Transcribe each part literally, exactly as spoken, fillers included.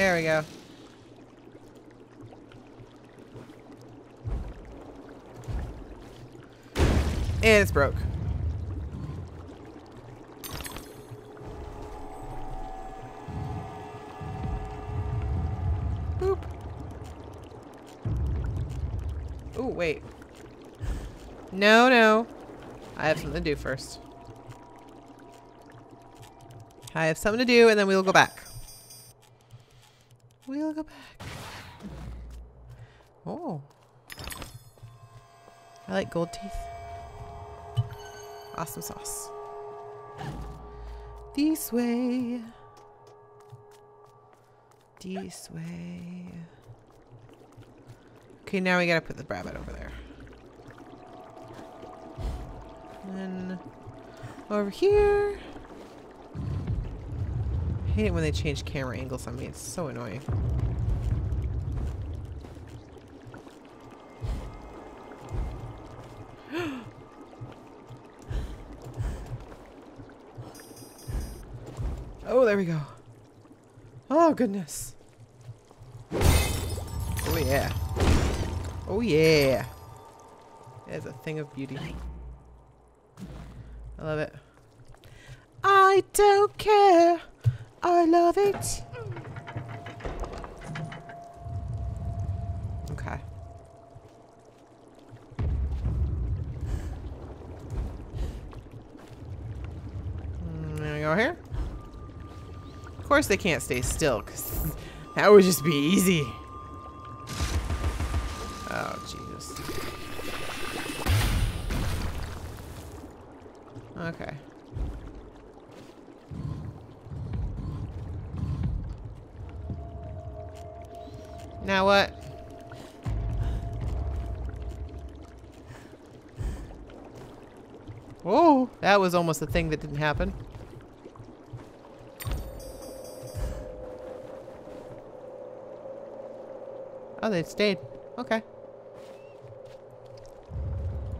There we go. And it's broke. Boop. Oh, wait. No, no. I have something to do first. I have something to do, and then we'll go back. We'll go back. Oh. I like gold teeth. Awesome sauce. This way. This way. Okay, now we gotta put the rabbit over there. And then over here. I hate it when they change camera angles on me. It's so annoying. Oh, there we go. Oh, goodness. Oh, yeah. Oh, yeah. It's a thing of beauty. I love it. I don't care. I love it. Okay. Mm, there we go here. Of course they can't stay still, because that would just be easy. Oh, Jesus. Okay. Now what? Whoa, that was almost a thing that didn't happen. Oh, they've stayed. Okay.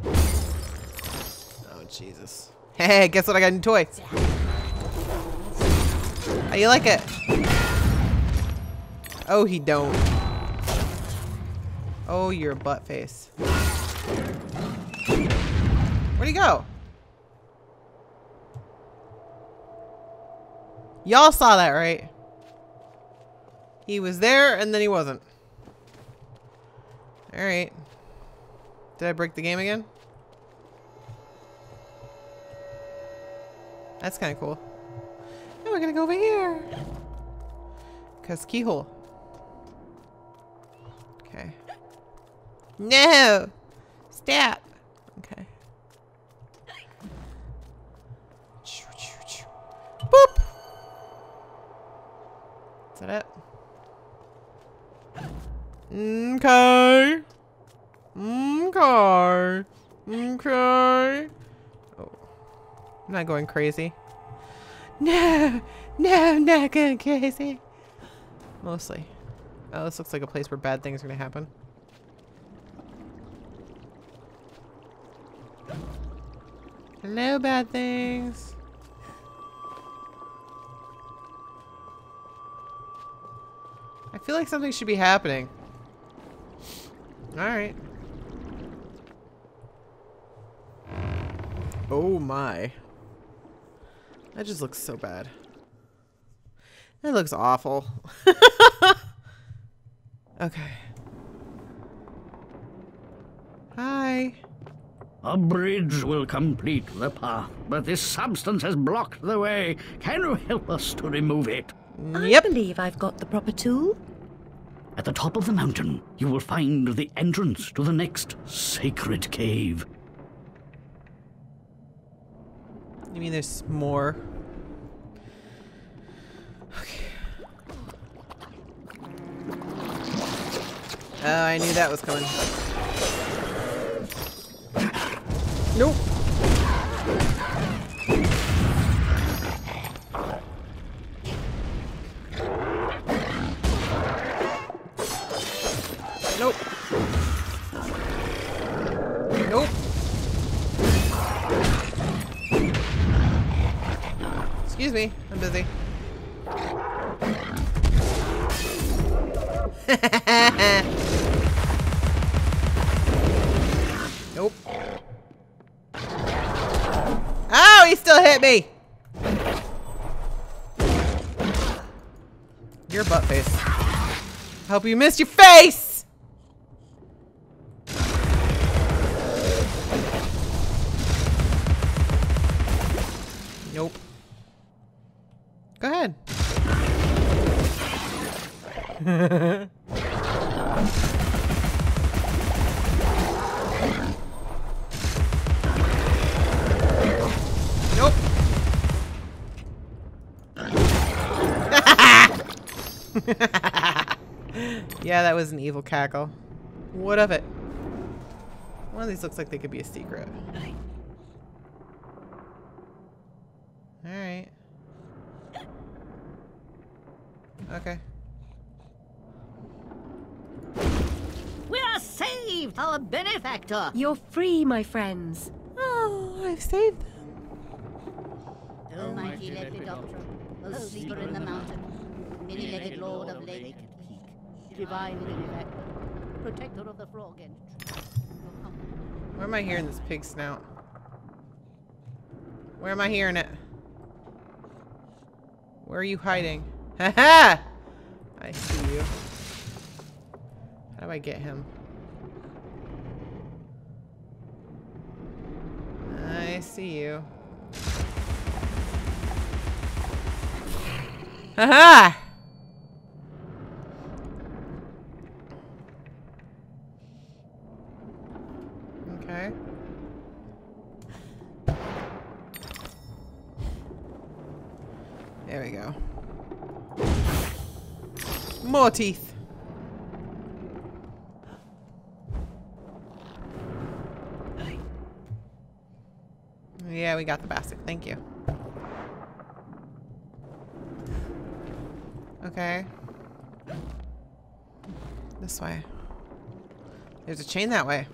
Oh, Jesus. Hey, guess what I got? New toy. How you like it? Oh, he don't. Oh, your butt face. Where'd he go? Y'all saw that, right? He was there and then he wasn't. Alright. Did I break the game again? That's kind of cool. Now we're gonna go over here. Because keyhole. Okay. No! Stop! Okay. Boop! Is that it? Mkay! Mkay! Mkay! Oh. I'm not going crazy. No! No, I'm not going crazy! Mostly. Oh, this looks like a place where bad things are gonna happen. Hello, bad things. I feel like something should be happening. Alright. Oh my. That just looks so bad. That looks awful. Okay. Hi. A bridge will complete the path, but this substance has blocked the way. Can you help us to remove it? Yep. I believe I've got the proper tool. At the top of the mountain, you will find the entrance to the next sacred cave. You mean there's more? Okay. Oh, I knew that was coming. Nope. Nope. Nope. Excuse me, I'm busy. Nope. Oh, he still hit me. Your butt face. Hope you missed your face. Nope. Go ahead. Nope. Yeah, that was an evil cackle. What of it? One of these looks like they could be a secret. All right. Okay. We are saved, our benefactor. You're free, my friends. Oh, I've saved them. Oh, oh mighty Lepidoptera, the seeker in the mountain, many-legged lord of lake and peak, divine benefactor, protector of the frog and tree. Where am I hearing this pig snout? Where am I hearing it? Where are you hiding? Ha ha! I see you. How do I get him? I see you. Ha ha! Okay. There we go. More teeth. Yeah, we got the bastard. Thank you. Okay. This way. There's a chain that way.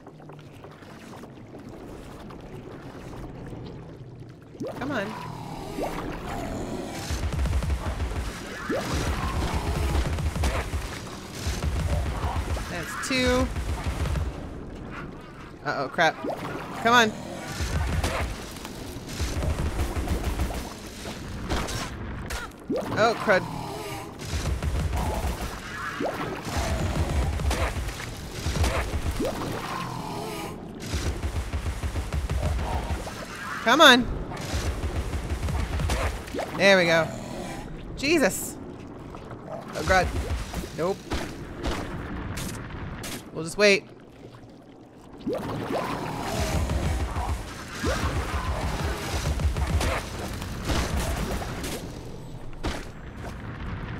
Come on. That's two. Uh-oh, crap. Come on. Oh, crud. Come on. There we go. Jesus. Oh, crud. Nope. We'll just wait.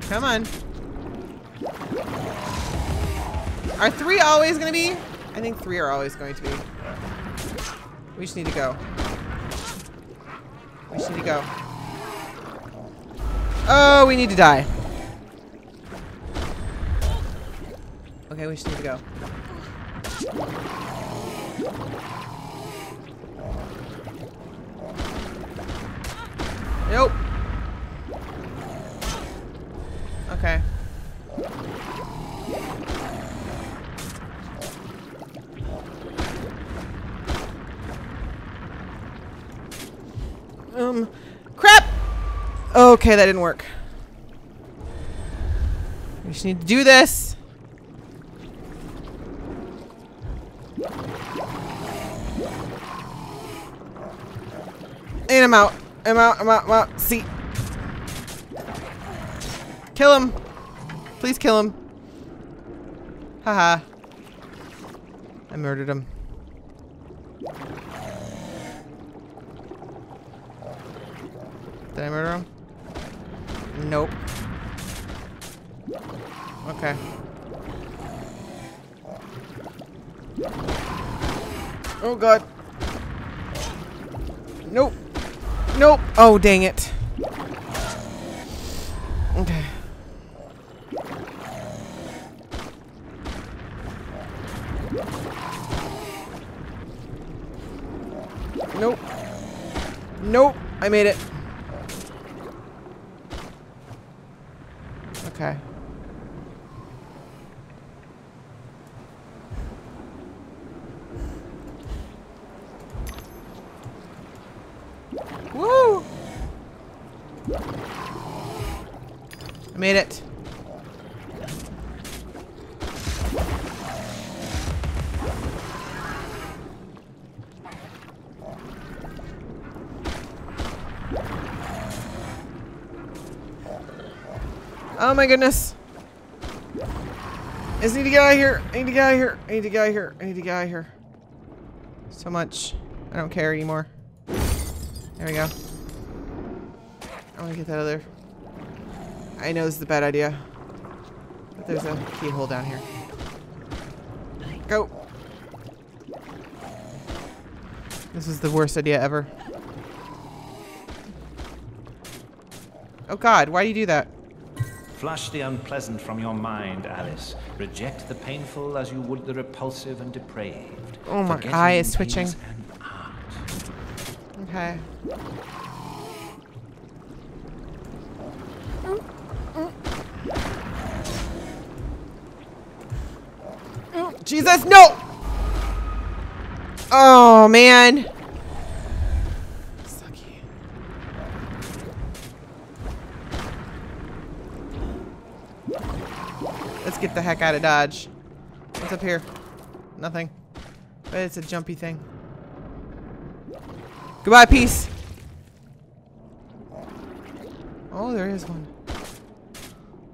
Come on. Are three always going to be? I think three are always going to be. We just need to go. We just need to go. Oh, we need to die. Okay, we just need to go. Nope. Okay. Um, crap! Okay, that didn't work. We just need to do this. And I'm out. I'm out. I'm out. I'm out. See. Kill him. Please kill him. Haha. I murdered him. Did I murder him? Nope. Okay. Oh god. Nope. Nope. Oh, dang it. Okay. Nope. Nope. I made it. Okay. Made it. Oh my goodness. I just need to get out of here. I need to get out of here. I need to get out of here. I need to get out of here. So much. I don't care anymore. There we go. I want to get that other. I know this is a bad idea. But there's a keyhole down here. Go. This is the worst idea ever. Oh God, why do you do that? Flush the unpleasant from your mind, Alice. Reject the painful as you would the repulsive and depraved. Oh my eye is switching. Okay. Mm, mm. Mm, Jesus, no! Oh man. Let's get the heck out of Dodge. What's up here? Nothing. But it's a jumpy thing. Goodbye, peace. Oh, there is one.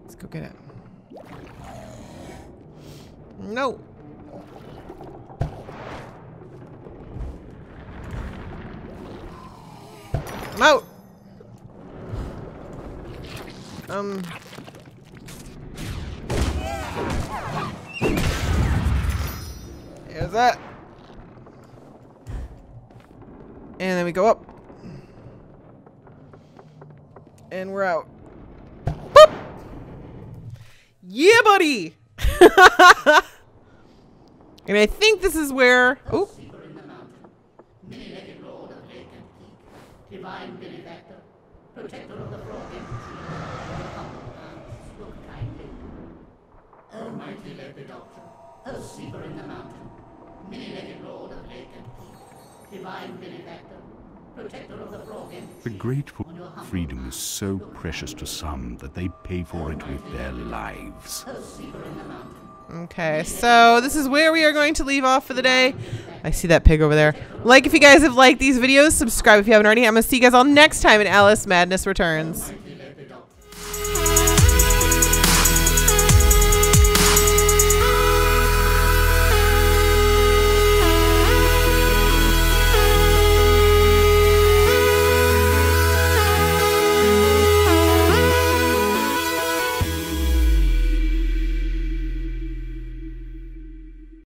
Let's go get it. No. I'm out. Um. There's that. And then we go up. And we're out. Boop! Yeah, buddy! And I think this is where... Oh. Almighty Lepidoptera, O Seeker in the Mountain, many-legged Lord of Lake and Peak, Divine Benefactor, Protector of the Frog and the grateful freedom is so precious to some that they pay for it with their lives. O Seeker in the Mountain. Okay, so this is where we are going to leave off for the day. I see that pig over there. Like if you guys have liked these videos, subscribe if you haven't already. I'm going to see you guys all next time in Alice: Madness Returns.